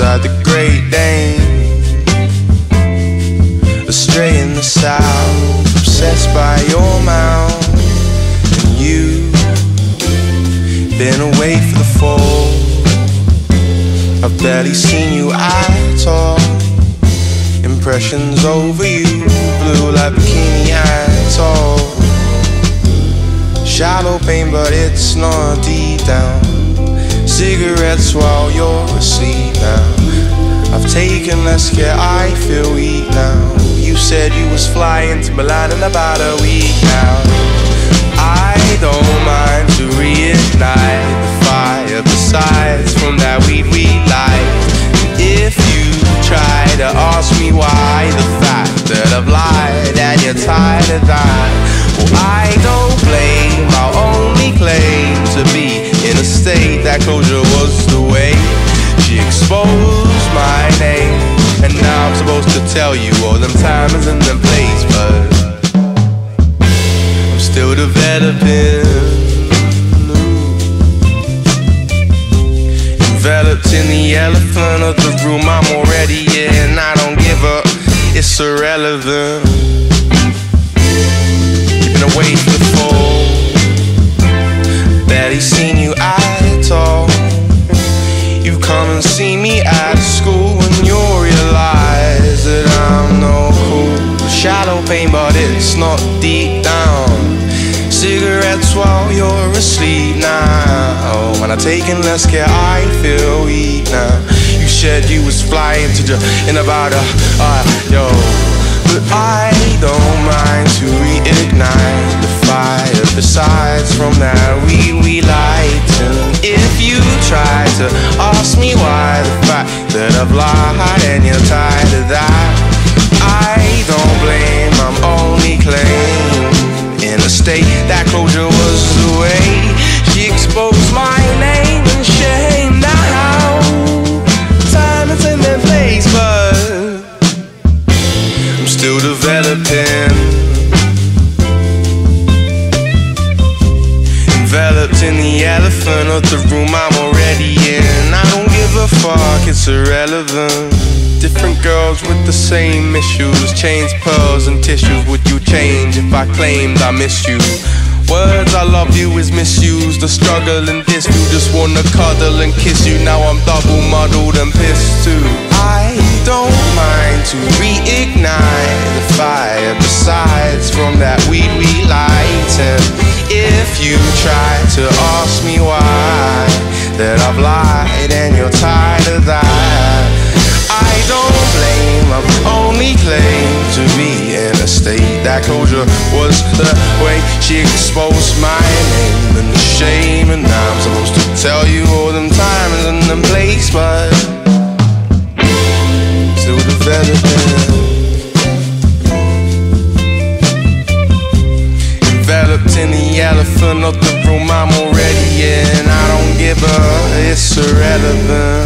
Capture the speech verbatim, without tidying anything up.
inside the Great Dane, astray in the south, obsessed by your mouth. And you, been away for the fall, I've barely seen you at all. Impressions over you, blue like bikini at all. Shallow pain, but it's not deep down. Cigarettes while you're asleep now. I've taken less care, I feel weak now. You said you was flying to Milan in about a week now. I don't mind to reignite the fire, besides from that weed we light. If you try to ask me why, the fact that I've lied and you're tired of that, well, I don't blame, I only claim to be in a state that closure was the way. She exposed my name, and now I'm supposed to tell you all them times and them place, but I'm still the vet of him. Enveloped in the elephant of the room I'm already in, I don't give up, it's irrelevant. Been away for the fall, barely seen you at all. You come and see me at school and you'll realize that I'm no fool. Shallow pain, but it's not deep down. Cigarettes while you're asleep now. When I've taken less care, I feel weak now. You said you was flying to Japan in about a uh, yo, but I don't mind to reignite the fire. Besides from that we we light. And if you try to ask me why, the fact that I've lied and you're tired of that, I don't blame. I'm only claiming in a state that closure was the way. She exposed my name and shame. Now time is in their place, but I'm still developing. Enveloped in the elephant of the room I'm already in, I don't give a fuck, it's irrelevant. Different girls with the same issues, chains, pearls and tissues. Would you change if I claimed I missed you? Words I love you is misused, the struggle and dispute. Just wanna cuddle and kiss you, now I'm double muddled and pissed too. I don't mind to reignite the fire, besides from that weed we light. And if you try to ask me why, that I've lied and you're tired of that, I don't blame, I only claim to be in a state that closure was the way. She exposed my name and shame, and now I'm supposed to tell you all them times and them place, but still developing. Enveloped in the elephant of the room I'm already in, I don't give a, it's irrelevant.